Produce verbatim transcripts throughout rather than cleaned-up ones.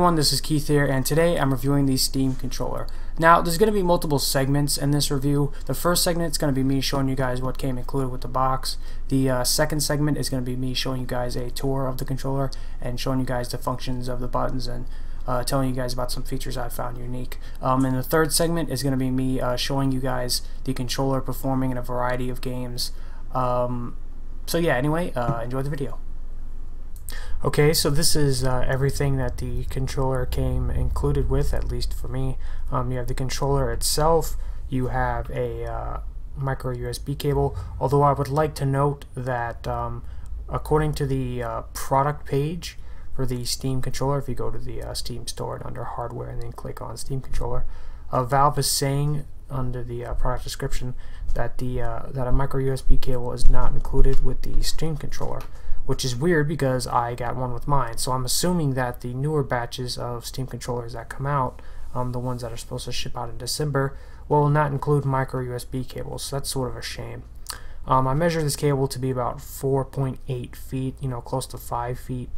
everyone, this is Keith here, and today I'm reviewing the Steam Controller. Now, there's going to be multiple segments in this review. The first segment is going to be me showing you guys what came included with the box. The uh, second segment is going to be me showing you guys a tour of the controller and showing you guys the functions of the buttons and uh, telling you guys about some features I found unique. Um, and the third segment is going to be me uh, showing you guys the controller performing in a variety of games. Um, so yeah, anyway, uh, enjoy the video. Okay, so this is uh, everything that the controller came included with, at least for me. Um, you have the controller itself, you have a uh, micro U S B cable, although I would like to note that um, according to the uh, product page for the Steam controller, if you go to the uh, Steam store and under hardware and then click on Steam controller, uh, Valve is saying under the uh, product description that, the, uh, that a micro U S B cable is not included with the Steam controller. Which is weird because I got one with mine, so I'm assuming that the newer batches of Steam controllers that come out, um, the ones that are supposed to ship out in December, will not include micro U S B cables, so that's sort of a shame. Um, I measured this cable to be about four point eight feet, you know, close to five feet,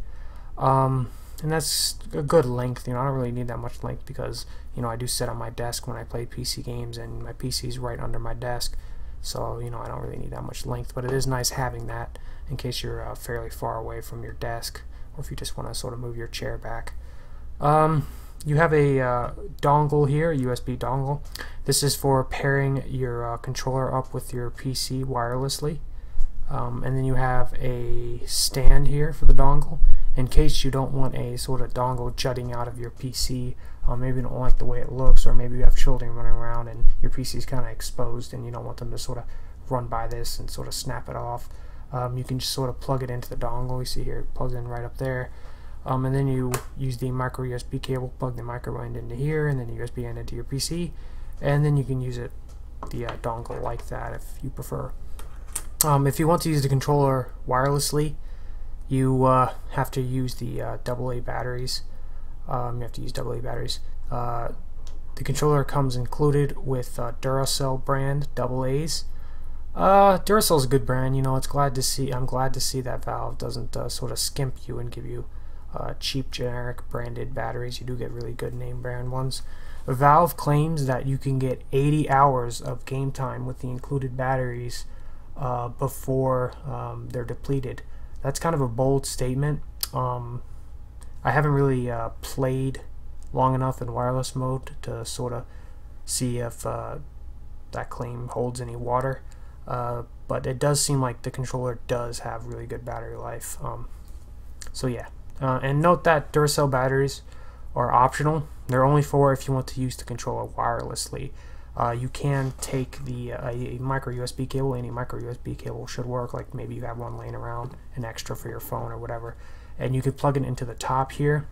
um, and that's a good length. You know, I don't really need that much length because, you know, I do sit on my desk when I play P C games, and my P C's right under my desk. So, you know, I don't really need that much length, but it is nice having that in case you're uh, fairly far away from your desk, or if you just want to sort of move your chair back. Um, you have a uh, dongle here, a U S B dongle. This is for pairing your uh, controller up with your P C wirelessly. Um, and then you have a stand here for the dongle in case you don't want a sort of dongle jutting out of your P C. Uh, maybe you don't like the way it looks, or maybe you have children running around and your P C is kind of exposed and you don't want them to sort of run by this and sort of snap it off. Um, you can just sort of plug it into the dongle. You see here it plugs in right up there, um, and then you use the micro U S B cable, plug the micro end into here and then the U S B end into your P C, and then you can use it, the uh, dongle, like that if you prefer. Um, if you want to use the controller wirelessly, you uh, have to use the uh, double A batteries. Um, you have to use double A batteries. Uh, the controller comes included with uh, Duracell brand double A's. Uh, Duracell is a good brand. You know, it's glad to see. I'm glad to see that Valve doesn't uh, sort of skimp you and give you uh, cheap, generic, branded batteries. You do get really good name brand ones. Valve claims that you can get eighty hours of game time with the included batteries uh, before um, they're depleted. That's kind of a bold statement. Um, I haven't really uh, played long enough in wireless mode to sort of see if uh, that claim holds any water, uh, but it does seem like the controller does have really good battery life. Um, so yeah, uh, and note that Duracell batteries are optional. They're only for if you want to use the controller wirelessly. Uh, you can take the uh, a micro U S B cable. Any micro U S B cable should work. Like maybe you have one laying around, an extra for your phone or whatever, and you can plug it into the top here,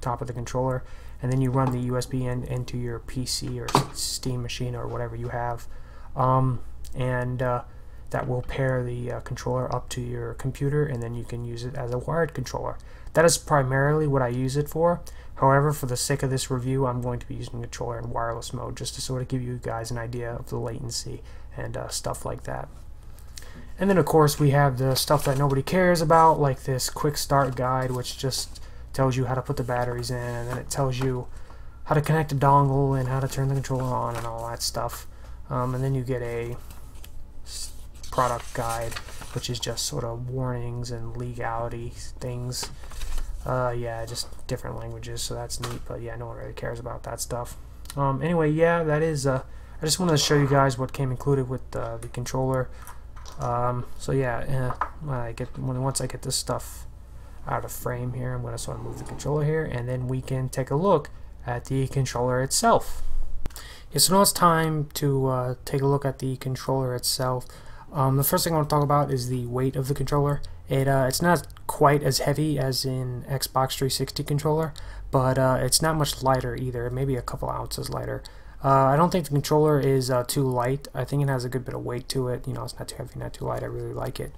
top of the controller, and then you run the U S B end into your P C or Steam machine or whatever you have, um, and uh, that will pair the uh, controller up to your computer, and then you can use it as a wired controller. That is primarily what I use it for. However, for the sake of this review, I'm going to be using the controller in wireless mode just to sort of give you guys an idea of the latency and uh, stuff like that. And then, of course, we have the stuff that nobody cares about, like this quick start guide, which just tells you how to put the batteries in, and then it tells you how to connect a dongle and how to turn the controller on and all that stuff. Um, and then you get a product guide, which is just sort of warnings and legality things. Uh, yeah, just different languages, so that's neat, but yeah, no one really cares about that stuff. Um, anyway, yeah, that is, uh, I just wanted to show you guys what came included with uh, the controller. Um, so yeah, uh, when I get, when, once I get this stuff out of frame here, I'm going to sort of move the controller here, and then we can take a look at the controller itself. Yeah, so now it's time to uh, take a look at the controller itself. Um, the first thing I want to talk about is the weight of the controller. It, uh, it's not quite as heavy as an Xbox three sixty controller, but uh, it's not much lighter either, maybe a couple ounces lighter. Uh, I don't think the controller is uh, too light. I think it has a good bit of weight to it. You know, it's not too heavy, not too light. I really like it.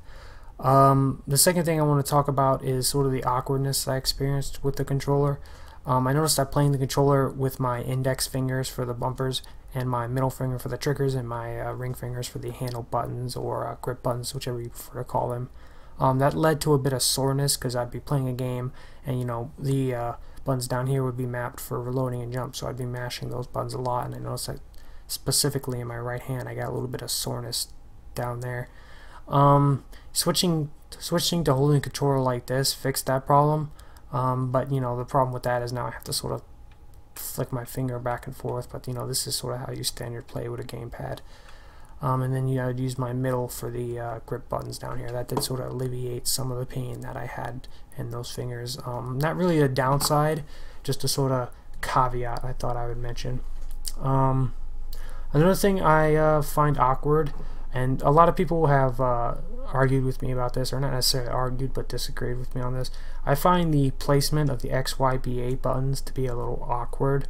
Um, the second thing I want to talk about is sort of the awkwardness I experienced with the controller. Um, I noticed I was playing the controller with my index fingers for the bumpers and my middle finger for the triggers and my uh, ring fingers for the handle buttons or uh, grip buttons, whichever you prefer to call them. Um, that led to a bit of soreness because I'd be playing a game and, you know, the uh, buttons down here would be mapped for reloading and jump, so I'd be mashing those buttons a lot, and I noticed that specifically in my right hand I got a little bit of soreness down there. Um, switching switching to holding controller like this fixed that problem, um, but you know, the problem with that is now I have to sort of flick my finger back and forth, but you know, this is sort of how you standard play with a gamepad. Um, and then you know, I'd use my middle for the uh, grip buttons down here. That did sort of alleviate some of the pain that I had in those fingers. Um, not really a downside, just a sort of caveat I thought I would mention. Um, another thing I uh, find awkward, and a lot of people have uh, argued with me about this, or not necessarily argued, but disagreed with me on this. I find the placement of the X Y B A buttons to be a little awkward.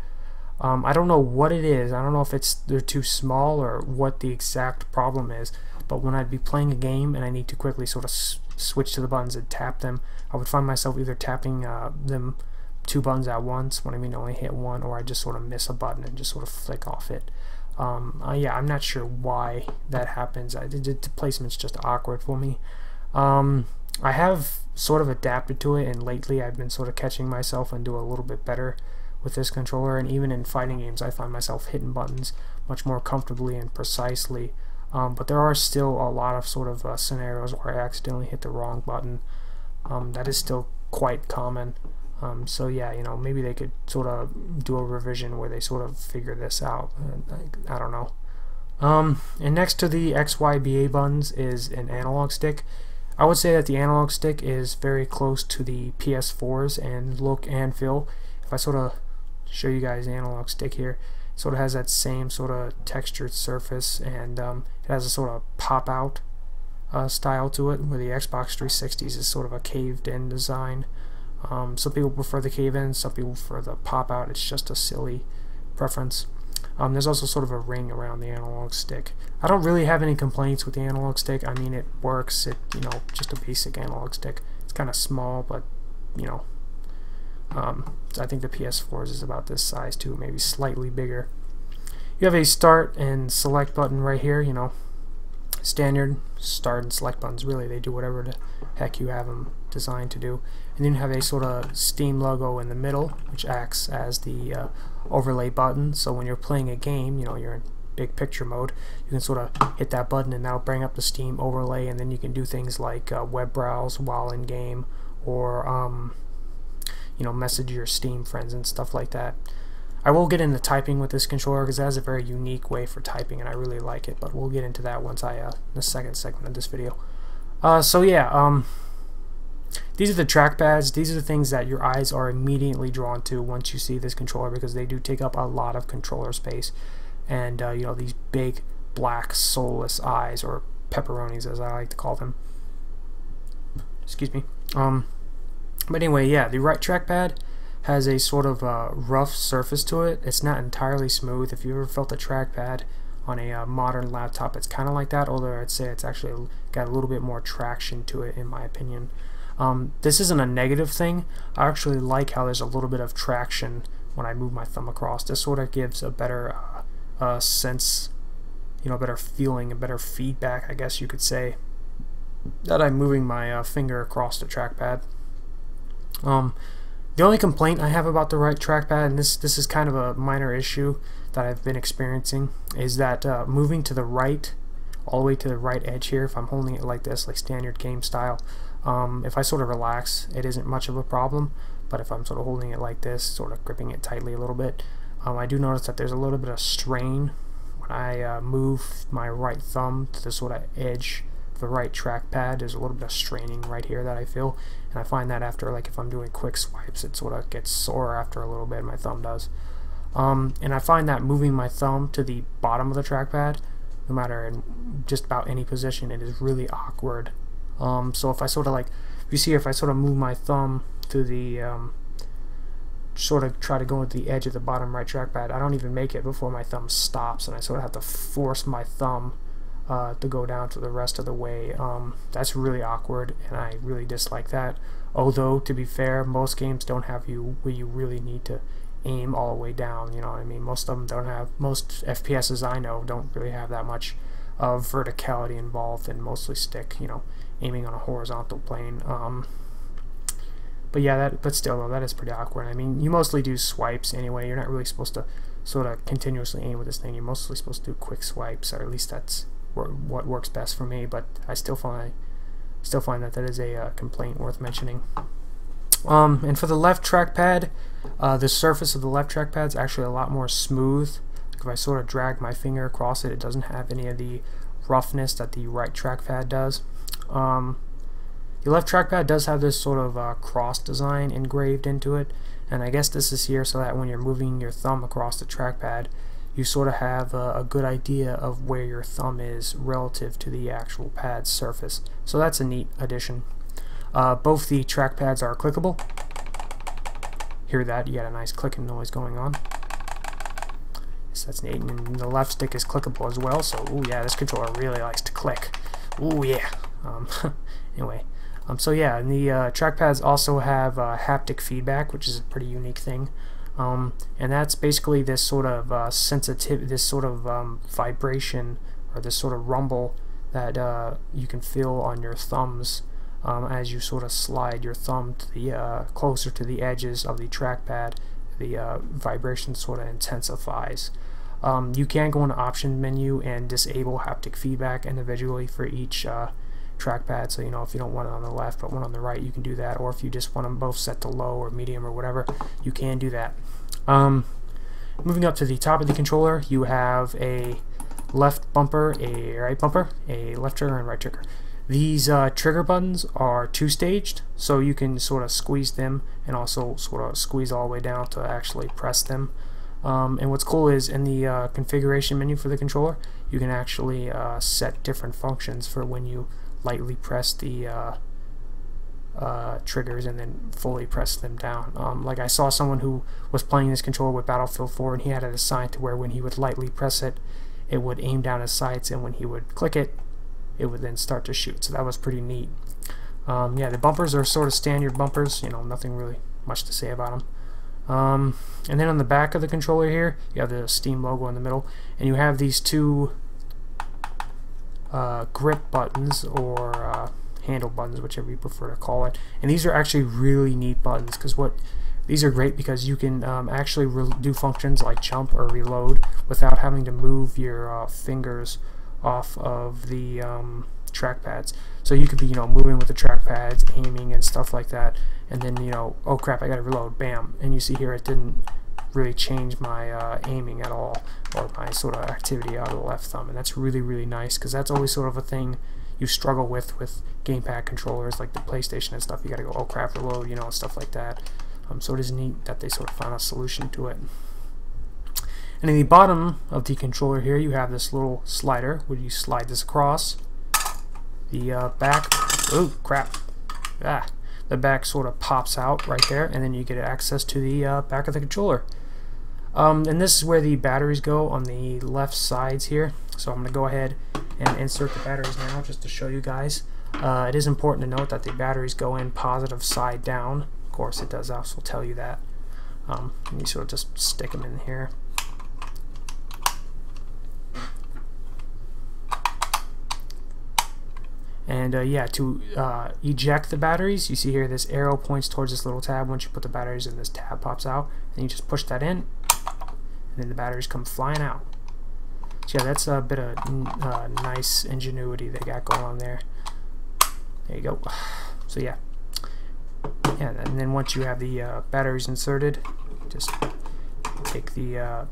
Um, I don't know what it is. I don't know if it's they're too small or what the exact problem is, but when I'd be playing a game and I need to quickly sort of s switch to the buttons and tap them, I would find myself either tapping uh, them two buttons at once, when I mean only hit one, or I just sort of miss a button and just sort of flick off it. Um, uh, yeah, I'm not sure why that happens. I, the, the placement's just awkward for me. Um, I have sort of adapted to it, and lately I've been sort of catching myself and do a little bit better with this controller, and even in fighting games I find myself hitting buttons much more comfortably and precisely, um, but there are still a lot of sort of uh, scenarios where I accidentally hit the wrong button. Um, that is still quite common, um, so yeah, you know, maybe they could sort of do a revision where they sort of figure this out. I, I don't know. Um, and next to the X Y B A buttons is an analog stick. I would say that the analog stick is very close to the P S four's and look and feel. If I sort of show you guys the analog stick here, it sort of has that same sort of textured surface, and um, it has a sort of pop out uh, style to it, where the Xbox three sixty's is sort of a caved in design. Um, some people prefer the cave in, some people prefer the pop out. It's just a silly preference. Um, there's also sort of a ring around the analog stick. I don't really have any complaints with the analog stick. I mean, it works. It, you know, just a basic analog stick. It's kind of small, but you know, Um, I think the P S four's is about this size too, maybe slightly bigger. You have a start and select button right here, you know, standard start and select buttons. Really, they do whatever the heck you have them designed to do. And then you have a sort of Steam logo in the middle, which acts as the uh, overlay button. So when you're playing a game, you know, you're in big picture mode, you can sort of hit that button and that'll bring up the Steam overlay, and then you can do things like uh, web browse while in game, or um, you know, message your Steam friends and stuff like that. I will get into typing with this controller because it has a very unique way for typing, and I really like it, but we'll get into that once I, uh, the second segment of this video. Uh, so yeah, um, these are the trackpads. These are the things that your eyes are immediately drawn to once you see this controller, because they do take up a lot of controller space, and uh, you know, these big black soulless eyes, or pepperonis as I like to call them. Excuse me. Um, But anyway, yeah, the right trackpad has a sort of uh, rough surface to it. It's not entirely smooth. If you ever felt a trackpad on a uh, modern laptop, it's kind of like that, although I'd say it's actually got a little bit more traction to it, in my opinion. Um, this isn't a negative thing. I actually like how there's a little bit of traction when I move my thumb across. This sort of gives a better uh, uh, sense, you know, better feeling, a better feedback, I guess you could say, that I'm moving my uh, finger across the trackpad. Um, the only complaint I have about the right trackpad, and this this is kind of a minor issue that I've been experiencing, is that uh, moving to the right, all the way to the right edge here, if I'm holding it like this, like standard game style, um, if I sort of relax, it isn't much of a problem. But if I'm sort of holding it like this, sort of gripping it tightly a little bit, um, I do notice that there's a little bit of strain when I uh, move my right thumb to the sort of edge. The right trackpad, there's a little bit of straining right here that I feel, and I find that after, like, if I'm doing quick swipes, it sort of gets sore after a little bit, my thumb does. Um, and I find that moving my thumb to the bottom of the trackpad, no matter in just about any position, it is really awkward. Um, so if I sort of, like, you see, if I sort of move my thumb to the um, sort of try to go into the edge of the bottom right trackpad, I don't even make it before my thumb stops, and I sort of have to force my thumb Uh, to go down to the rest of the way. Um, that's really awkward, and I really dislike that. Although, to be fair, most games don't have you where you really need to aim all the way down, you know what I mean? Most of them don't have, most F P S's I know don't really have that much of verticality involved, and mostly stick, you know, aiming on a horizontal plane. Um, But yeah, that, but still though, that is pretty awkward. I mean, you mostly do swipes anyway. You're not really supposed to sort of continuously aim with this thing. You're mostly supposed to do quick swipes, or at least that's what works best for me. But I still find, still find that that is a uh, complaint worth mentioning. Um, and for the left trackpad, uh, the surface of the left trackpad is actually a lot more smooth. Like if I sort of drag my finger across it, it doesn't have any of the roughness that the right trackpad does. Um, the left trackpad does have this sort of uh, cross design engraved into it, and I guess this is here so that when you're moving your thumb across the trackpad, you sort of have a, a good idea of where your thumb is relative to the actual pad surface. So that's a neat addition. Uh, both the trackpads are clickable. Hear that? You got a nice clicking noise going on. So that's neat. And the left stick is clickable as well. So, ooh yeah, this controller really likes to click. Ooh yeah. Um, anyway, um, so yeah, and the uh, trackpads also have uh, haptic feedback, which is a pretty unique thing. Um, and that's basically this sort of uh, sensitive, this sort of um, vibration or this sort of rumble that uh, you can feel on your thumbs um, as you sort of slide your thumb to the uh, closer to the edges of the trackpad. The uh, vibration sort of intensifies. Um, you can go into option menu and disable haptic feedback individually for each uh, trackpad. So you know, if you don't want it on the left but one on the right, you can do that, or if you just want them both set to low or medium or whatever, you can do that. Um, moving up to the top of the controller, you have a left bumper, a right bumper, a left trigger, and right trigger. These uh, trigger buttons are two-staged, so you can sort of squeeze them and also sort of squeeze all the way down to actually press them. Um, and what's cool is in the uh, configuration menu for the controller, you can actually uh, set different functions for when you lightly press the uh, uh, triggers and then fully press them down. Um, like I saw someone who was playing this controller with Battlefield four, and he had it assigned to where when he would lightly press it, it would aim down his sights, and when he would click it, it would then start to shoot. So that was pretty neat. Um, yeah, the bumpers are sort of standard bumpers, you know, nothing really much to say about them. Um, and then on the back of the controller here, you have the Steam logo in the middle, and you have these two Uh, grip buttons, or uh, handle buttons, whiwhichever you prefer to call it. And these are actually really neat buttons, because what these are great because you can um, actually do functions like jump or reload without having to move your uh, fingers off of the um, trackpads. So you could be, you know, moving with the trackpads, aiming and stuff like that, and then, you know, oh crap, I gotta reload, bam, and you see here it didn't really change my uh, aiming at all, or my sort of activity out of the left thumb, and that's really, really nice, because that's always sort of a thing you struggle with with gamepad controllers like the PlayStation and stuff. You gotta go, oh crap, reload, you know, and stuff like that. Um, so it is neat that they sort of found a solution to it. And in the bottom of the controller here, you have this little slider where you slide this across the uh, back. Oh crap, ah, the back sort of pops out right there, and then you get access to the uh, back of the controller. Um, and this is where the batteries go on the left sides here. So I'm going to go ahead and insert the batteries now just to show you guys. Uh, it is important to note that the batteries go in positive side down. Of course, it does also tell you that. Um, and you sort of just stick them in here. And uh, yeah, to uh, eject the batteries, you see here this arrow points towards this little tab. Once you put the batteries in, this tab pops out, and you just push that in, and then the batteries come flying out. So yeah, that's a bit of uh, nice ingenuity they got going on there. There you go. So yeah, yeah, and then once you have the uh, batteries inserted, just take the uh,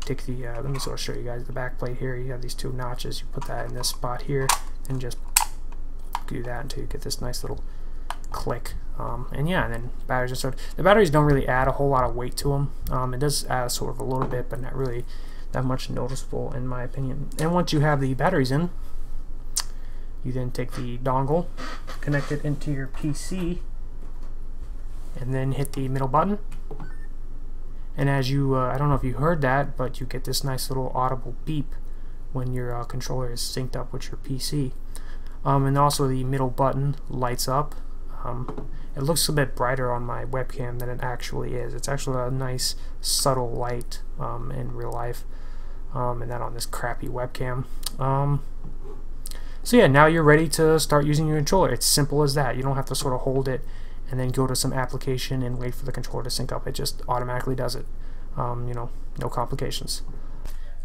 take the. Uh, let me sort of show you guys the back plate here. You have these two notches. You put that in this spot here, and just do that until you get this nice little click. Um, and yeah, and then batteries are sort of, the batteries don't really add a whole lot of weight to them. Um, it does add sort of a little bit, but not really that much noticeable in my opinion. And once you have the batteries in, you then take the dongle, connect it into your P C, and then hit the middle button. And as you, uh, I don't know if you heard that, but you get this nice little audible beep when your uh, controller is synced up with your P C. Um, and also the middle button lights up. Um, it looks a bit brighter on my webcam than it actually is. It's actually a nice subtle light um, in real life, um, and not on this crappy webcam. Um, so yeah, now you're ready to start using your controller. It's simple as that. You don't have to sort of hold it and then go to some application and wait for the controller to sync up. It just automatically does it. Um, you know, no complications.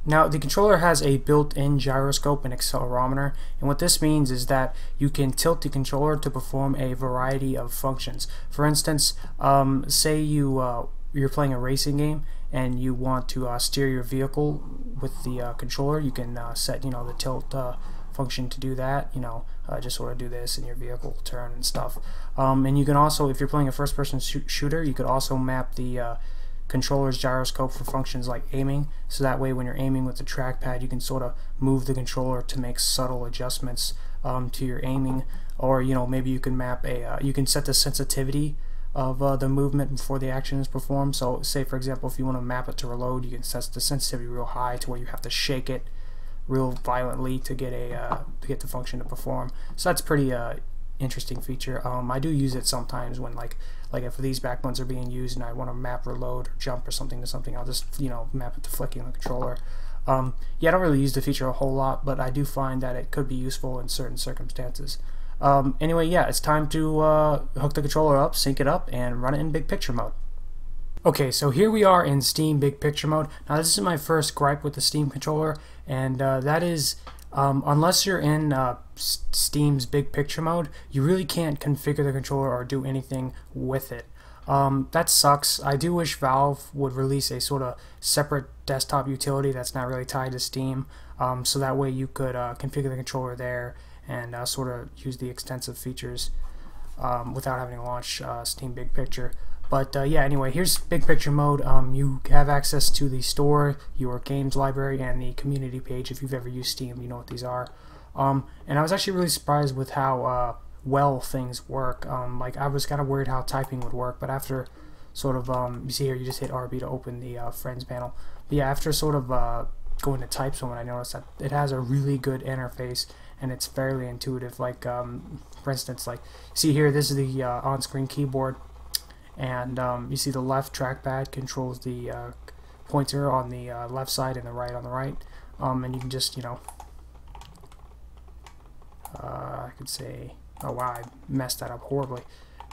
Now, the controller has a built-in gyroscope and accelerometer, and what this means is that you can tilt the controller to perform a variety of functions. For instance, um, say you, uh, you're playing a racing game and you want to uh, steer your vehicle with the uh, controller, you can uh, set, you know, the tilt uh, function to do that, you know, uh, just sort of do this and your vehicle will turn and stuff. Um, and you can also, if you're playing a first-person sh shooter, you could also map the uh, controller's gyroscope for functions like aiming, so that way when you're aiming with the trackpad you can sort of move the controller to make subtle adjustments um, to your aiming. Or, you know, maybe you can map a uh, you can set the sensitivity of uh, the movement before the action is performed. So say, for example, if you want to map it to reload, you can set the sensitivity real high to where you have to shake it real violently to get a uh, to get the function to perform. So that's pretty uh, interesting feature. Um, I do use it sometimes when, like, like if these back buttons are being used and I want to map reload or jump or something to something, I'll just, you know, map it to flicking the controller. Um, yeah, I don't really use the feature a whole lot, but I do find that it could be useful in certain circumstances. Um, anyway, yeah, it's time to uh, hook the controller up, sync it up, and run it in big picture mode. Okay, so here we are in Steam big picture mode. Now, this is my first gripe with the Steam controller, and uh, that is, Um, unless you're in uh, Steam's big picture mode, you really can't configure the controller or do anything with it. Um, that sucks. I do wish Valve would release a sort of separate desktop utility that's not really tied to Steam, um, so that way you could uh, configure the controller there and uh, sort of use the extensive features um, without having to launch uh, Steam big picture. But uh, yeah, anyway, here's big picture mode. Um, you have access to the store, your games library, and the community page. If you've ever used Steam, you know what these are. Um, and I was actually really surprised with how uh, well things work. Um, like, I was kind of worried how typing would work, but after sort of, um, you see here, you just hit R B to open the uh, friends panel. But yeah, after sort of uh, going to type someone, I noticed that it has a really good interface, and it's fairly intuitive. Like, um, for instance, like, see here, this is the uh, on-screen keyboard. And um, you see the left trackpad controls the uh, pointer on the uh, left side and the right on the right. Um, and you can just, you know, uh, I could say, oh wow, I messed that up horribly.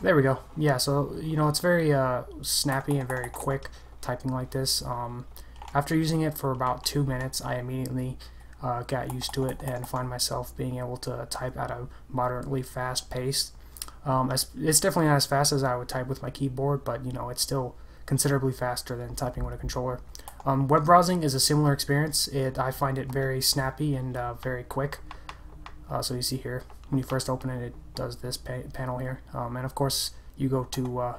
There we go. Yeah, so, you know, it's very uh, snappy and very quick typing like this. Um, after using it for about two minutes, I immediately uh, got used to it and find myself being able to type at a moderately fast pace. Um, it's definitely not as fast as I would type with my keyboard, but, you know, it's still considerably faster than typing with a controller. Um, web browsing is a similar experience. It I find it very snappy and uh, very quick. Uh, so you see here, when you first open it, it does this pa panel here. Um, and of course, you go to uh,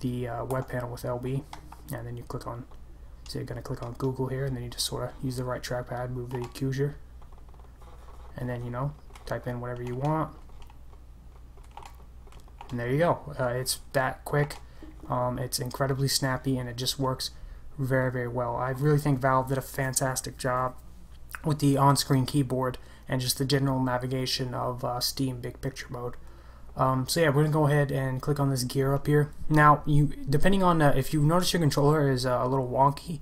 the uh, web panel with L B, and then you click on, so you're going to click on Google here, and then you just sort of use the right trackpad, move the accuser, and then, you know, type in whatever you want. And there you go. Uh, it's that quick. Um, it's incredibly snappy, and it just works very, very well. I really think Valve did a fantastic job with the on-screen keyboard and just the general navigation of uh, Steam Big Picture Mode. Um, so yeah, we're gonna go ahead and click on this gear up here. Now, you, depending on uh, if you notice your controller is uh, a little wonky,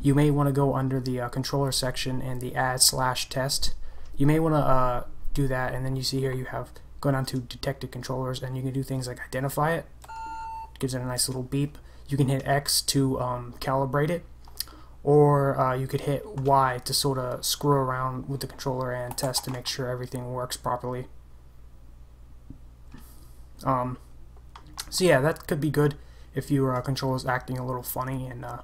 you may want to go under the uh, controller section and the add slash test. You may want to uh, do that, and then you see here you have. Go down to detected controllers, and you can do things like identify it. It gives it a nice little beep. You can hit X to um, calibrate it, or uh, you could hit Y to sort of screw around with the controller and test to make sure everything works properly. Um, so yeah, that could be good if your uh, controller is acting a little funny and uh,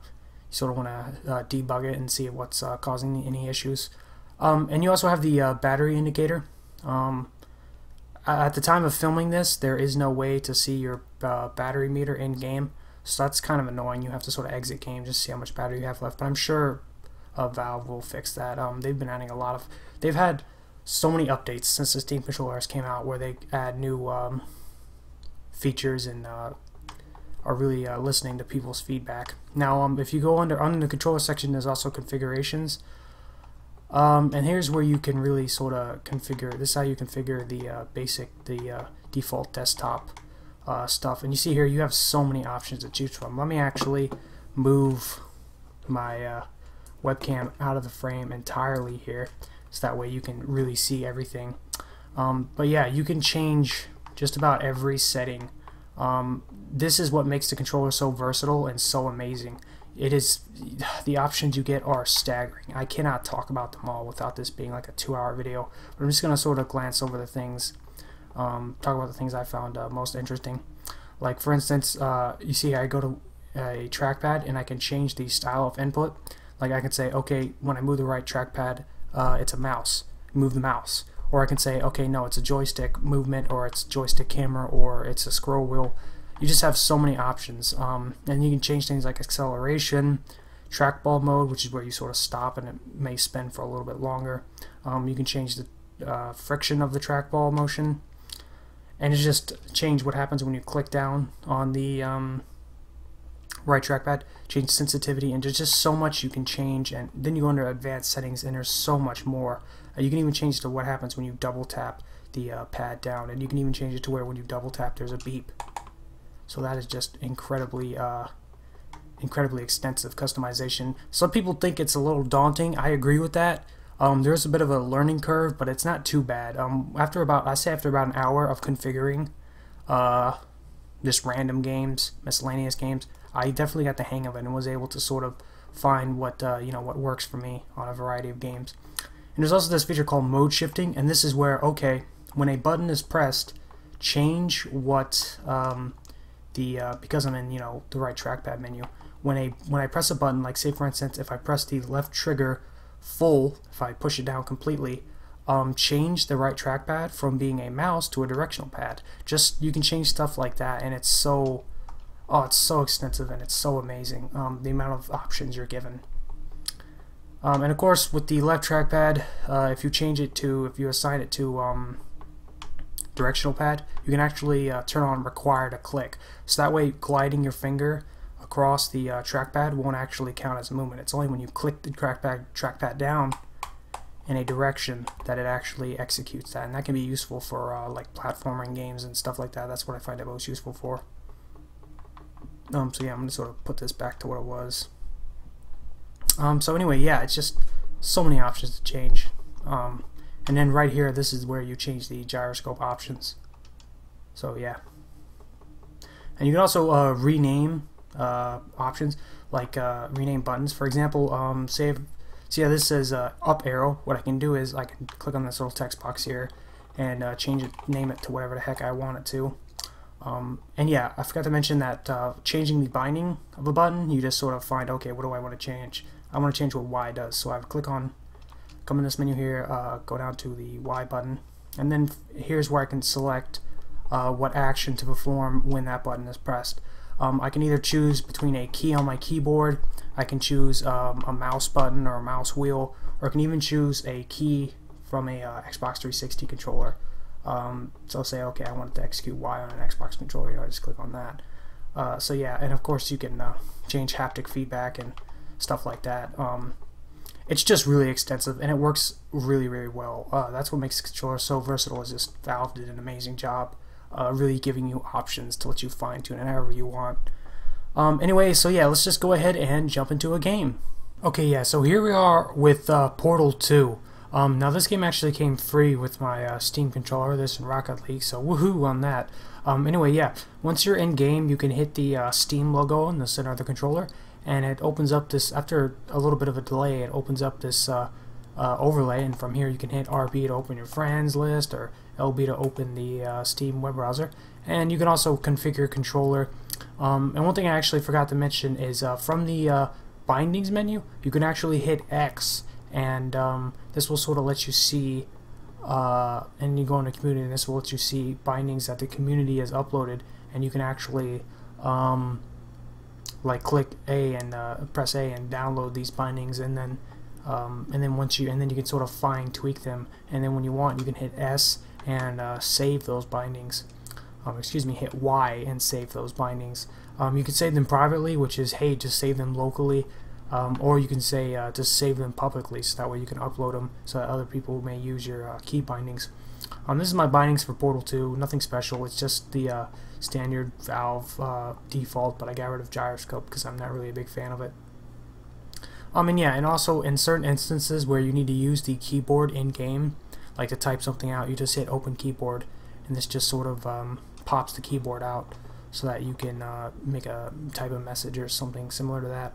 you sort of want to uh, debug it and see what's uh, causing any issues. Um, and you also have the uh, battery indicator. Um, At the time of filming this, there is no way to see your uh, battery meter in game, so that's kind of annoying. You have to sort of exit game just to see how much battery you have left. But I'm sure uh, Valve will fix that. Um, they've been adding a lot of. They've had so many updates since the Steam controllers came out, where they add new um, features and uh, are really uh, listening to people's feedback. Now, um, if you go under under the controller section, there's also configurations. Um, and here's where you can really sort of configure. This is how you configure the uh, basic, the uh, default desktop uh, stuff. And you see here, you have so many options to choose from. Let me actually move my uh, webcam out of the frame entirely here, so that way you can really see everything. Um, but yeah, you can change just about every setting Um, this is what makes the controller so versatile and so amazing. It is, the options you get are staggering. I cannot talk about them all without this being like a two-hour video. But I'm just going to sort of glance over the things, um, talk about the things I found uh, most interesting. Like, for instance, uh, you see I go to a trackpad and I can change the style of input. Like, I can say, okay, when I move the right trackpad, uh, it's a mouse. Move the mouse. Or I can say, okay, no, it's a joystick movement, or it's joystick camera, or it's a scroll wheel. You just have so many options, um, and you can change things like acceleration, trackball mode, which is where you sort of stop and it may spin for a little bit longer. Um, you can change the uh, friction of the trackball motion, and it's just change what happens when you click down on the um, right trackpad, change sensitivity, and there's just so much you can change. And then you go under advanced settings and there's so much more. Uh, you can even change it to what happens when you double tap the uh, pad down, and you can even change it to where when you double tap there's a beep. So that is just incredibly, uh, incredibly extensive customization. Some people think it's a little daunting. I agree with that. Um, there's a bit of a learning curve, but it's not too bad. Um, after about, I say after about an hour of configuring, uh, just random games, miscellaneous games, I definitely got the hang of it and was able to sort of find what uh, you know what works for me on a variety of games. And there's also this feature called mode shifting, and this is where, okay, when a button is pressed, change what. Um, The, uh, because I'm in, you know, the right trackpad menu, when I when I press a button, like say for instance, if I press the left trigger full, if I push it down completely, um, change the right trackpad from being a mouse to a directional pad. Just, you can change stuff like that, and it's so, oh, it's so extensive and it's so amazing. Um, the amount of options you're given. Um, and of course, with the left trackpad, uh, if you change it to, if you assign it to. Um, directional pad, you can actually uh, turn on require to click, so that way gliding your finger across the uh, trackpad won't actually count as movement. It's only when you click the trackpad trackpad down in a direction that it actually executes that, and that can be useful for uh, like platforming games and stuff like that. That's what I find it most useful for. Um, so yeah, I'm gonna sort of put this back to what it was. Um, so anyway, yeah, it's just so many options to change. Um, And then right here, this is where you change the gyroscope options. So yeah, and you can also uh, rename uh, options, like uh, rename buttons. For example, um, say, see how this says uh, up arrow. What I can do is I can click on this little text box here and uh, change it, name it to whatever the heck I want it to. Um, and yeah, I forgot to mention that uh, changing the binding of a button, you just sort of find, okay, what do I want to change? I want to change what Y does, so I would click on. Come in this menu here, uh, go down to the Y button, and then here's where I can select uh, what action to perform when that button is pressed. Um, I can either choose between a key on my keyboard, I can choose um, a mouse button or a mouse wheel, or I can even choose a key from a uh, Xbox three sixty controller. Um, so say, okay, I want it to execute Y on an Xbox controller, you know, I just click on that. Uh, so yeah, and of course you can uh, change haptic feedback and stuff like that. Um, It's just really extensive, and it works really, really well. Uh, that's what makes the controller so versatile, is just Valve did an amazing job uh, really giving you options to let you fine-tune it however you want. Um, anyway, so yeah, let's just go ahead and jump into a game. Okay, yeah, so here we are with uh, Portal two. Um, now, this game actually came free with my uh, Steam controller, this and Rocket League, so woohoo on that. Um, anyway, yeah, once you're in-game, you can hit the uh, Steam logo in the center of the controller, and it opens up this, after a little bit of a delay, it opens up this uh, uh, overlay, and from here you can hit R B to open your friends list, or L B to open the uh, Steam web browser, and you can also configure your controller. Um, and one thing I actually forgot to mention is uh, from the uh, bindings menu, you can actually hit X, and um, this will sort of let you see, uh, and you go into community, and this will let you see bindings that the community has uploaded, and you can actually... Um, like click A and uh, press A and download these bindings, and then um, and then once you and then you can sort of fine tweak them, and then when you want you can hit S and uh, save those bindings. Um, excuse me, hit Y and save those bindings. Um, you can save them privately, which is, hey, just save them locally, um, or you can say uh, just save them publicly, so that way you can upload them so that other people may use your uh, key bindings. Um, this is my bindings for Portal two, nothing special, it's just the uh, standard Valve uh, default, but I got rid of gyroscope because I'm not really a big fan of it. Um, and yeah, and also in certain instances where you need to use the keyboard in-game, like to type something out, you just hit open keyboard, and this just sort of um, pops the keyboard out. so that you can uh, make a type of message or something similar to that.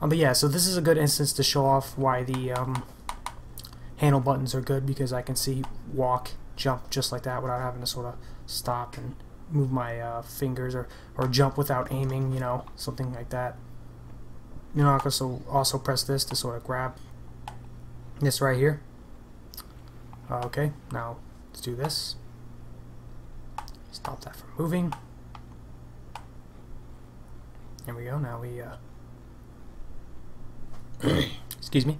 Um, but yeah, so this is a good instance to show off why the um, handle buttons are good, because I can see walk, jump just like that without having to sort of stop and move my uh, fingers, or, or jump without aiming, you know, something like that. You know, I can also, also press this to sort of grab this right here. Uh, okay, now let's do this. Stop that from moving. There we go, now we, uh, excuse me,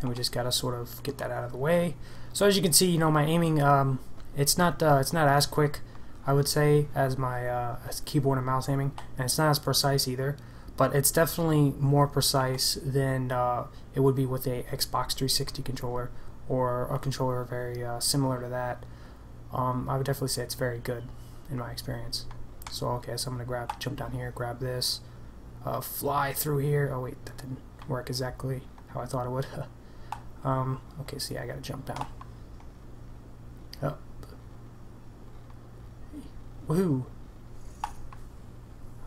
and we just gotta sort of get that out of the way. So as you can see, you know, my aiming, um, it's not, uh, it's not as quick, I would say, as my uh, as keyboard and mouse aiming, and it's not as precise either, but it's definitely more precise than uh, it would be with a Xbox three sixty controller, or a controller very uh, similar to that. Um, I would definitely say it's very good in my experience. So okay, so I'm gonna grab, jump down here, grab this, uh, fly through here. Oh wait, that didn't work exactly how I thought it would. um, okay, see, I gotta jump down. Up. Woohoo!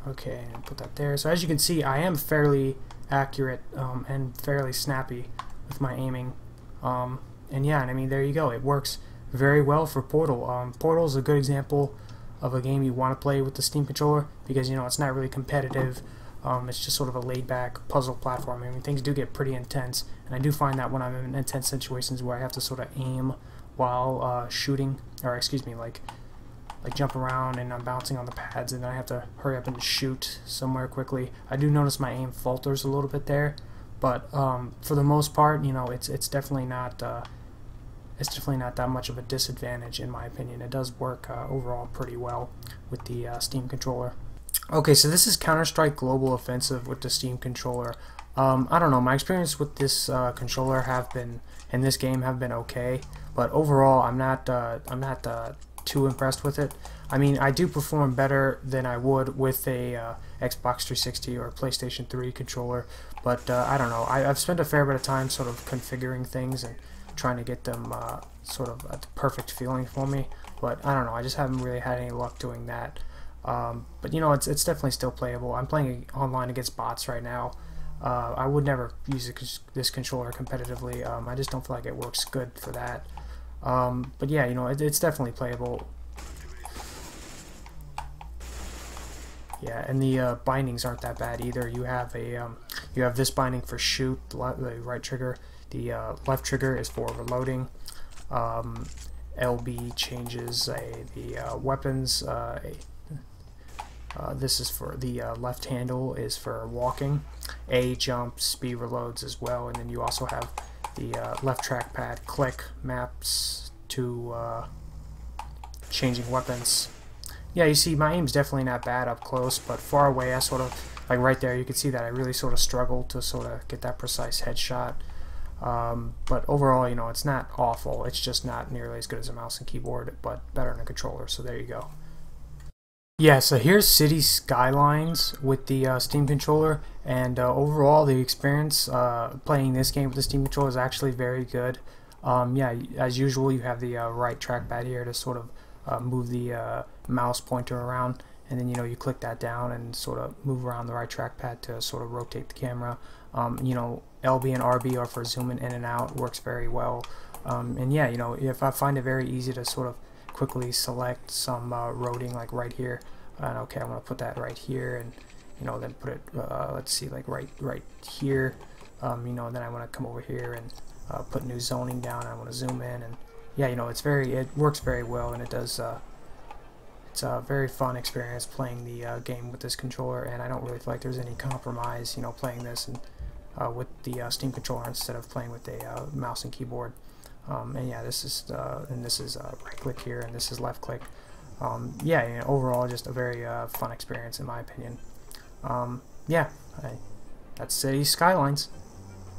Okay, and put that there. So as you can see, I am fairly accurate um, and fairly snappy with my aiming. Um, and yeah, and I mean, there you go. It works very well for Portal. Um, Portal is a good example of a game you want to play with the Steam controller, because you know it's not really competitive. Um, it's just sort of a laid-back puzzle platform. I mean, things do get pretty intense, and I do find that when I'm in intense situations where I have to sort of aim while uh, shooting, or excuse me, like like jump around and I'm bouncing on the pads, and then I have to hurry up and shoot somewhere quickly, I do notice my aim falters a little bit there. But um, for the most part, you know, it's it's definitely not. Uh, It's definitely not that much of a disadvantage, in my opinion. It does work uh, overall pretty well with the uh, Steam controller. Okay, so this is Counter-Strike Global Offensive with the Steam controller. Um, I don't know, my experience with this uh, controller have been, and this game have been okay, but overall I'm not, uh, I'm not uh, too impressed with it. I mean, I do perform better than I would with a uh, Xbox three sixty or PlayStation three controller, but uh, I don't know. I, I've spent a fair bit of time sort of configuring things and trying to get them uh, sort of a perfect feeling for me, but I don't know, I just haven't really had any luck doing that. Um, but you know, it's, it's definitely still playable. I'm playing online against bots right now. Uh, I would never use this controller competitively. Um, I just don't feel like it works good for that. Um, but yeah, you know, it, it's definitely playable. Yeah, and the uh, bindings aren't that bad either. You have a um, you have this binding for shoot, the right trigger. The uh, left trigger is for reloading. Um, L B changes a, the uh, weapons. Uh, uh, this is for the uh, left handle is for walking. A jumps, B reloads as well, and then you also have the uh, left trackpad click maps to uh, changing weapons. Yeah, you see, my aim's definitely not bad up close, but far away, I sort of like right there. You can see that I really sort of struggle to sort of get that precise headshot. Um, but overall, you know, it's not awful. It's just not nearly as good as a mouse and keyboard, but better than a controller. So there you go. Yeah, so here's Cities: Skylines with the uh, Steam controller, and uh, overall the experience uh, playing this game with the Steam controller is actually very good. Um, yeah, as usual, you have the uh, right trackpad here to sort of uh, move the uh, mouse pointer around, and then you know you click that down and sort of move around the right trackpad to sort of rotate the camera. Um, you know, L B and R B are for zooming in and out, works very well. Um, and yeah, you know, if I find it very easy to sort of quickly select some uh, roading, like right here, and okay, I want to put that right here, and you know, then put it, uh, let's see, like right right here, um, you know, and then I want to come over here and uh, put new zoning down, I want to zoom in, and yeah, you know, it's very, it works very well, and it does, uh, it's a very fun experience playing the uh, game with this controller, and I don't really feel like there's any compromise, you know, playing this and Uh, with the uh, Steam controller instead of playing with a uh, mouse and keyboard. Um, and yeah, this is uh, and this is uh, right click here, and this is left click. Um, yeah, you know, overall just a very uh, fun experience in my opinion. Um, yeah, I, that's Cities: Skylines.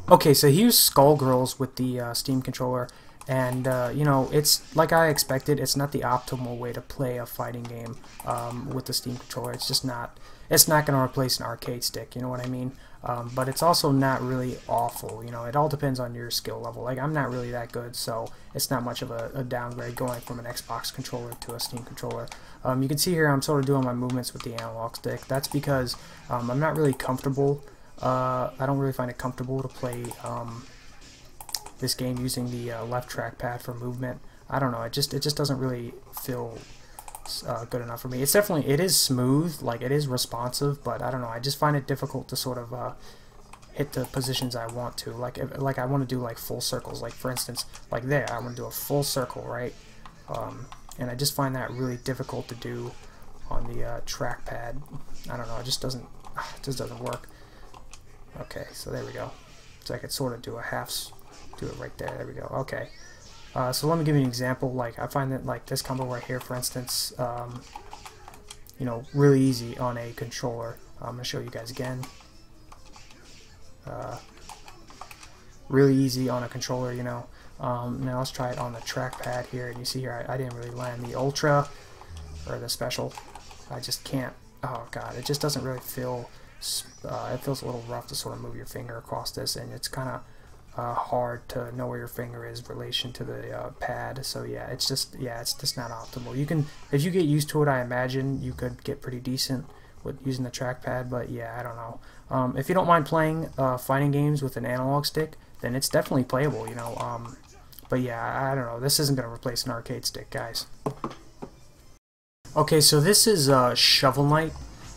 Okay, so here's Skullgirls with the uh, Steam controller, and uh, you know, it's like I expected. It's not the optimal way to play a fighting game um, with the Steam controller. It's just not. It's not going to replace an arcade stick. You know what I mean? Um, but it's also not really awful. You know, it all depends on your skill level. Like, I'm not really that good, so it's not much of a, a downgrade going from an Xbox controller to a Steam controller. Um, you can see here I'm sort of doing my movements with the analog stick. That's because um, I'm not really comfortable. Uh, I don't really find it comfortable to play um, this game using the uh, left trackpad for movement. I don't know. It just it just doesn't really feel Uh, good enough for me. It's definitely, it is smooth, like it is responsive, but I don't know, I just find it difficult to sort of uh, hit the positions I want to. Like, like I want to do like full circles, like for instance, like there, I want to do a full circle, right? Um, and I just find that really difficult to do on the uh, trackpad. I don't know, it just doesn't, it just doesn't work. Okay, so there we go. So I could sort of do a half, do it right there, there we go, okay. Uh, so let me give you an example. Like, I find that like this combo right here, for instance, um, you know, really easy on a controller. I'm gonna show you guys again. Uh, really easy on a controller, you know. Um, now let's try it on the trackpad here, and you see here I, I didn't really land the ultra or the special. I just can't. Oh god, it just doesn't really feel. Uh, it feels a little rough to sort of move your finger across this, and it's kind of. Uh, hard to know where your finger is in relation to the uh, pad, so yeah, it's just yeah, it's just not optimal. You can, if you get used to it, I imagine you could get pretty decent with using the trackpad, but yeah, I don't know. Um, if you don't mind playing uh, fighting games with an analog stick, then it's definitely playable, you know. Um, but yeah, I don't know. This isn't going to replace an arcade stick, guys. Okay, so this is uh, Shovel Knight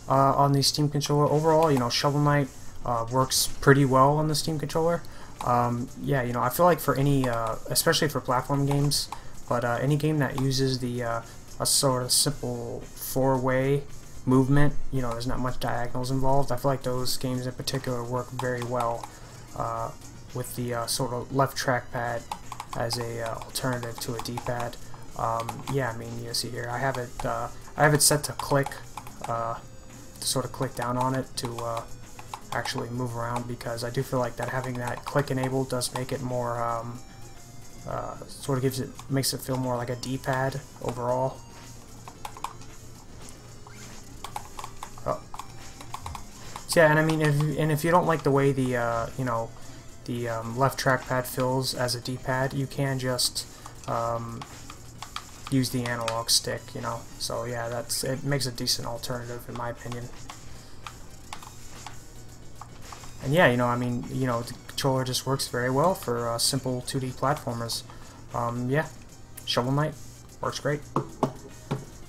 uh, on the Steam controller. Overall, you know, Shovel Knight uh, works pretty well on the Steam controller. Um, yeah, you know, I feel like for any, uh, especially for platform games, but uh, any game that uses the uh, a sort of simple four-way movement, you know, there's not much diagonals involved. I feel like those games in particular work very well uh, with the uh, sort of left trackpad as a uh, alternative to a D-pad. Um, yeah, I mean, you see here, I have it, uh, I have it set to click, uh, to sort of click down on it to. Uh, actually move around, because I do feel like that having that click enabled does make it more um, uh, sort of gives it makes it feel more like a D-pad overall. Oh. So yeah, and I mean if and if you don't like the way the uh, you know the um, left trackpad feels as a D-pad, you can just um, use the analog stick, you know. So yeah, that's it makes a decent alternative in my opinion. And yeah, you know, I mean, you know, the controller just works very well for uh, simple two D platformers. Um, yeah, Shovel Knight works great.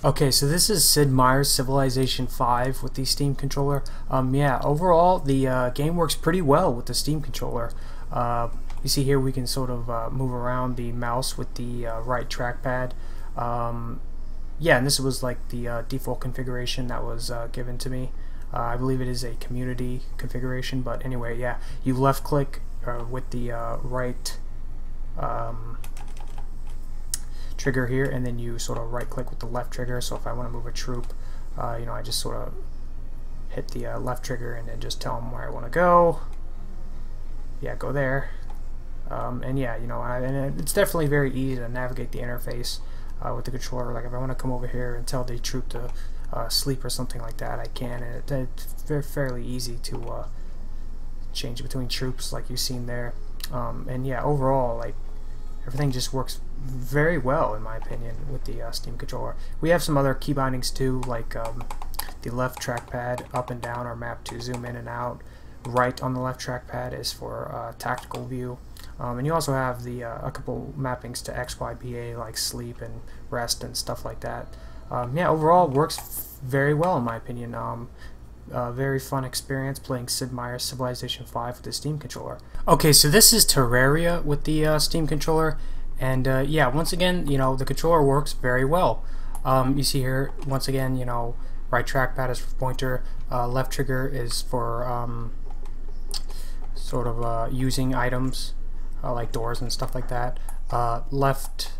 Okay, so this is Sid Meier's Civilization five with the Steam controller. Um, yeah, overall, the uh, game works pretty well with the Steam controller. Uh, you see here we can sort of uh, move around the mouse with the uh, right trackpad. Um, yeah, and this was like the uh, default configuration that was uh, given to me. Uh, I believe it is a community configuration, but anyway, yeah, you left click uh, with the uh, right um, trigger here, and then you sort of right click with the left trigger. So if I want to move a troop, uh, you know, I just sort of hit the uh, left trigger and then just tell them where I want to go. Yeah, go there. Um, and yeah, you know, I, and it's definitely very easy to navigate the interface uh, with the controller. Like if I want to come over here and tell the troop to Uh, sleep or something like that, I can, and it, it's fairly easy to uh, change between troops like you've seen there. Um, and yeah, overall, like everything just works very well in my opinion with the uh, Steam controller. We have some other key bindings too, like um, the left trackpad up and down are mapped to zoom in and out. Right on the left trackpad is for uh, tactical view. Um, and you also have the uh, a couple mappings to X Y B A, like sleep and rest and stuff like that. Um, yeah, overall works very well in my opinion. Um, uh, very fun experience playing Sid Meier's Civilization five with the Steam controller. Okay, so this is Terraria with the uh, Steam controller, and uh, yeah, once again, you know, the controller works very well. Um, you see here, once again, you know, right trackpad is for pointer, uh, left trigger is for um, sort of uh, using items uh, like doors and stuff like that. Uh, left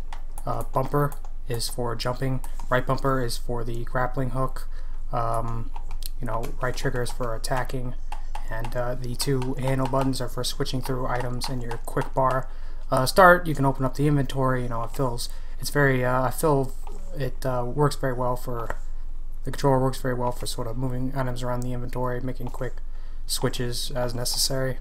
uh, bumper is for jumping, right bumper is for the grappling hook, um, you know, right trigger is for attacking, and uh, the two handle buttons are for switching through items in your quick bar. Uh, start, you can open up the inventory, you know, it feels, it's very, uh, I feel it uh, works very well for, the controller works very well for sort of moving items around the inventory, making quick switches as necessary.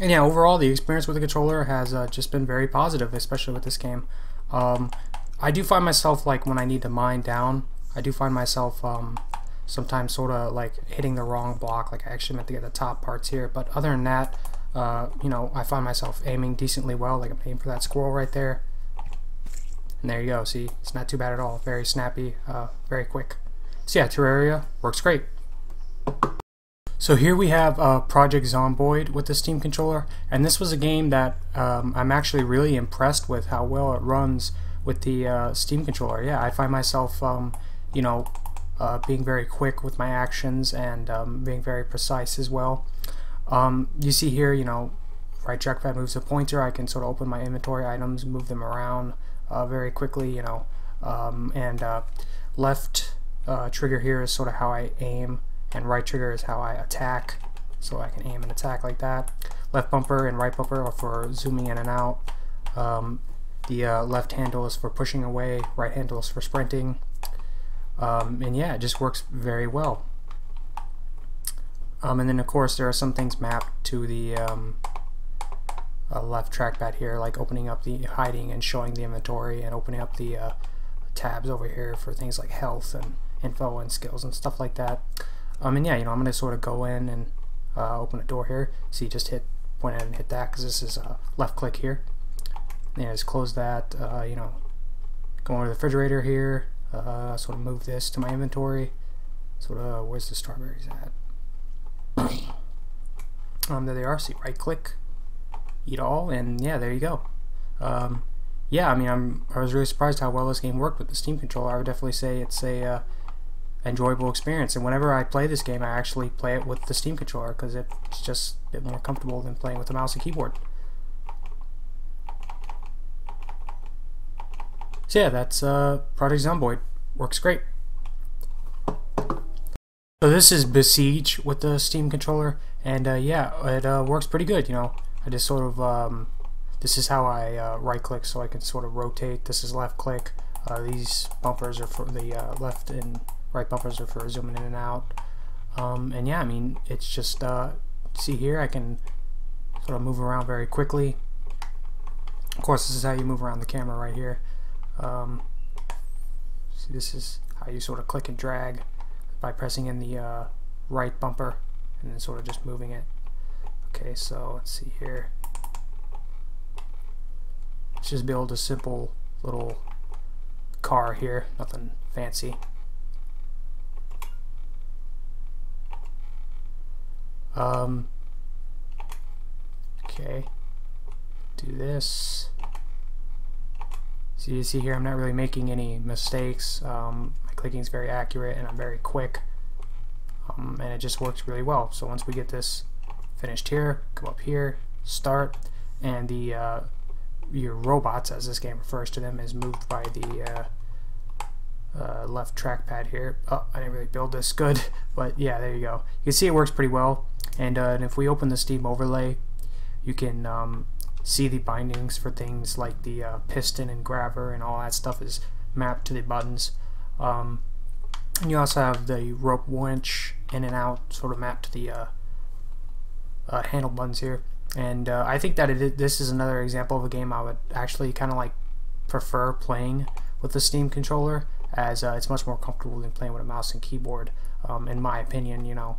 And yeah, overall the experience with the controller has uh, just been very positive, especially with this game. Um, I do find myself, like, when I need to mine down, I do find myself um, sometimes sort of like hitting the wrong block, like I actually meant to get the top parts here, but other than that, uh, you know, I find myself aiming decently well, like I'm aiming for that squirrel right there. And there you go, see, it's not too bad at all, very snappy, uh, very quick. So yeah, Terraria works great. So here we have uh, Project Zomboid with the Steam controller, and this was a game that um, I'm actually really impressed with how well it runs with the uh, Steam controller. Yeah, I find myself, um, you know, uh, being very quick with my actions and um, being very precise as well. Um, you see here, you know, right trackpad moves the pointer. I can sort of open my inventory items, move them around uh, very quickly, you know, um, and uh, left uh, trigger here is sort of how I aim, and right trigger is how I attack, so I can aim and attack like that. Left bumper and right bumper are for zooming in and out. Um, the uh, left handle is for pushing away, right handle is for sprinting, um, and yeah, it just works very well. Um, and then of course there are some things mapped to the um, uh, left trackpad here, like opening up the hiding and showing the inventory, and opening up the uh, tabs over here for things like health and info and skills and stuff like that. Um, and yeah, you know, I'm going to sort of go in and uh, open a door here. So you just hit, point at it and hit that, because this is a uh, left click here. And just close that, uh, you know, go over to the refrigerator here, uh, sort of move this to my inventory. Sort of, where's the strawberries at? um, there they are, see, right click, eat all, and yeah, there you go. Um, yeah, I mean, I'm, I was really surprised how well this game worked with the Steam controller. I would definitely say it's a... Uh, enjoyable experience, and whenever I play this game I actually play it with the Steam controller, because it's just a bit more comfortable than playing with the mouse and keyboard. So yeah, that's uh, Project Zomboid, works great. So this is Besiege with the Steam controller, and uh, yeah, it uh, works pretty good. You know, I just sort of um, this is how I uh, right click, so I can sort of rotate. This is left click, uh, these bumpers are for the uh, left and right bumpers are for zooming in and out. Um, and yeah, I mean, it's just, uh, see here, I can sort of move around very quickly. Of course, this is how you move around the camera right here. Um, see, this is how you sort of click and drag by pressing in the uh, right bumper and then sort of just moving it. Okay, so let's see here. Let's just build a simple little car here, nothing fancy. Um, okay, do this. So you see here I'm not really making any mistakes. Um, my clicking is very accurate and I'm very quick, um, and it just works really well. So once we get this finished here, go up here, start, and the uh, your robots, as this game refers to them, is moved by the uh, uh, left trackpad here. Oh, I didn't really build this good, but yeah, there you go. You can see it works pretty well. And, uh, and if we open the Steam overlay, you can um, see the bindings for things like the uh, piston and grabber and all that stuff is mapped to the buttons. Um, and you also have the rope winch in and out sort of mapped to the uh, uh, handle buttons here. And uh, I think that it, this is another example of a game I would actually kind of like prefer playing with the Steam controller, as uh, it's much more comfortable than playing with a mouse and keyboard, um, in my opinion, you know.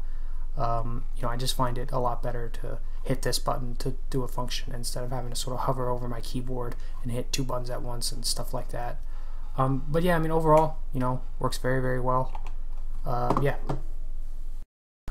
Um, you know, I just find it a lot better to hit this button to do a function instead of having to sort of hover over my keyboard and hit two buttons at once and stuff like that. Um, but yeah, I mean, overall, you know, works very, very well. Uh, yeah.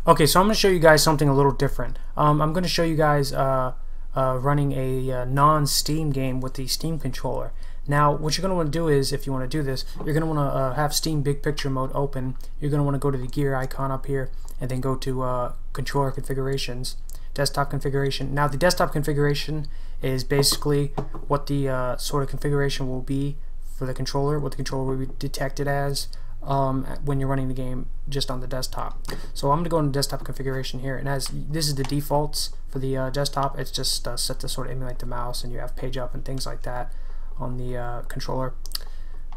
Okay, so I'm going to show you guys something a little different. Um, I'm going to show you guys uh, uh, running a uh, non-Steam game with the Steam controller. Now, what you're going to want to do is, if you want to do this, you're going to want to uh, have Steam Big Picture mode open. You're going to want to go to the gear icon up here, and then go to uh, Controller Configurations, Desktop Configuration. Now, the desktop configuration is basically what the uh, sort of configuration will be for the controller, what the controller will be detected as um, when you're running the game just on the desktop. So I'm going to go into Desktop Configuration here, and as this is the defaults for the uh, desktop, it's just uh, set to sort of emulate the mouse, and you have page up and things like that on the uh, controller.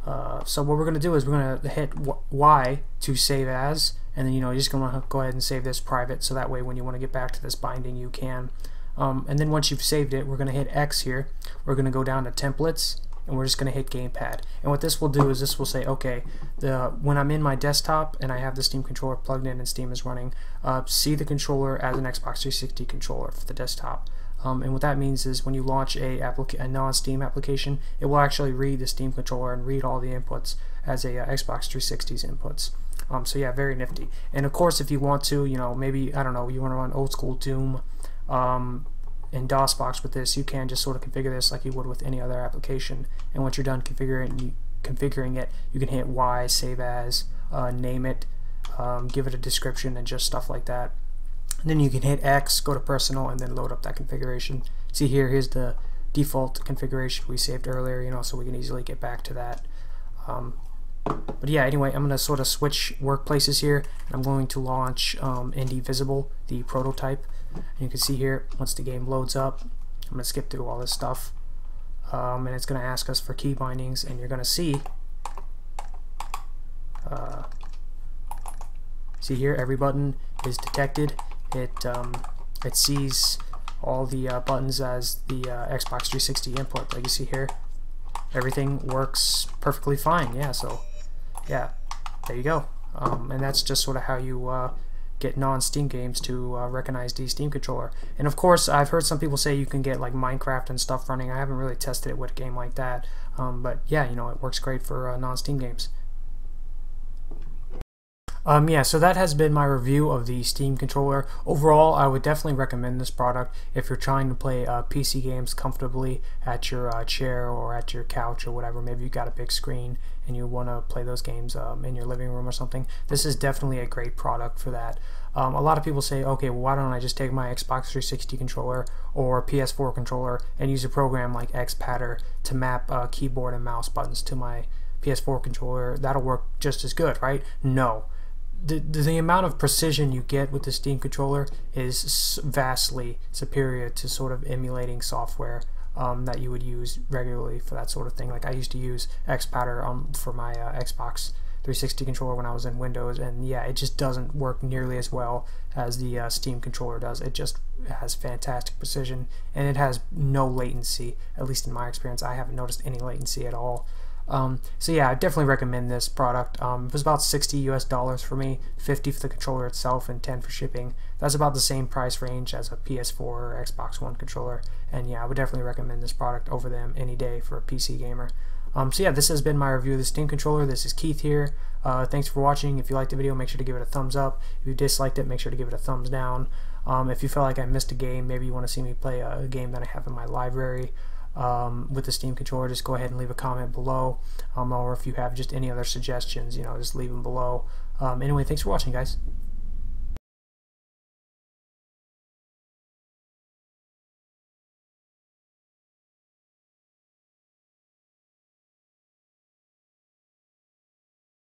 Uh, so what we're going to do is we're going to hit Y to save as, and then you know you're just going to go ahead and save this private, so that way when you want to get back to this binding you can. Um, and then once you've saved it, we're going to hit X here, we're going to go down to templates, and we're just going to hit gamepad. And what this will do is this will say, okay, the when I'm in my desktop and I have the Steam controller plugged in and Steam is running, uh, see the controller as an Xbox three sixty controller for the desktop. Um, and what that means is when you launch a, a non-Steam application, it will actually read the Steam controller and read all the inputs as a uh, Xbox three sixty's inputs. Um, so yeah, very nifty. And of course, if you want to, you know, maybe, I don't know, you want to run old school Doom um, in DOSBox with this, you can just sort of configure this like you would with any other application. And once you're done configuring, configuring it, you can hit Y, save as, uh, name it, um, give it a description, and just stuff like that. And then you can hit X, go to personal, and then load up that configuration. See here, here's the default configuration we saved earlier, you know, so we can easily get back to that. Um, but yeah, anyway, I'm going to sort of switch workplaces here. And I'm going to launch um, Indivisible, the prototype. And you can see here, once the game loads up, I'm going to skip through all this stuff. Um, and it's going to ask us for key bindings, and you're going to see... Uh, see here, every button is detected. It, um, it sees all the uh, buttons as the uh, Xbox three sixty input, like you see here. Everything works perfectly fine, yeah, so, yeah, there you go. Um, and that's just sort of how you uh, get non-Steam games to uh, recognize the Steam controller. And of course, I've heard some people say you can get like Minecraft and stuff running. I haven't really tested it with a game like that, um, but yeah, you know, it works great for uh, non-Steam games. Um, yeah, so that has been my review of the Steam controller. Overall, I would definitely recommend this product if you're trying to play uh, P C games comfortably at your uh, chair or at your couch or whatever. Maybe you've got a big screen and you want to play those games um, in your living room or something. This is definitely a great product for that. Um, a lot of people say, okay, well, why don't I just take my Xbox three sixty controller or P S four controller and use a program like Xpadder to map uh, keyboard and mouse buttons to my P S four controller? That'll work just as good, right? No. The, the amount of precision you get with the Steam controller is vastly superior to sort of emulating software um, that you would use regularly for that sort of thing. Like I used to use Xpadder um, for my uh, Xbox three sixty controller when I was in Windows, and yeah, it just doesn't work nearly as well as the uh, Steam controller does. It just has fantastic precision, and it has no latency, at least in my experience. I haven't noticed any latency at all. Um, so yeah, I definitely recommend this product. Um, it was about sixty U S dollars for me, fifty for the controller itself, and ten for shipping. That's about the same price range as a P S four or Xbox One controller. And yeah, I would definitely recommend this product over them any day for a P C gamer. Um, so yeah, this has been my review of the Steam controller. This is Keith here. Uh, thanks for watching. If you liked the video, make sure to give it a thumbs up. If you disliked it, make sure to give it a thumbs down. Um, if you felt like I missed a game, maybe you want to see me play a, a game that I have in my library. Um, with the Steam controller, just go ahead and leave a comment below, um, or if you have just any other suggestions, you know, just leave them below. Um, anyway, thanks for watching, guys.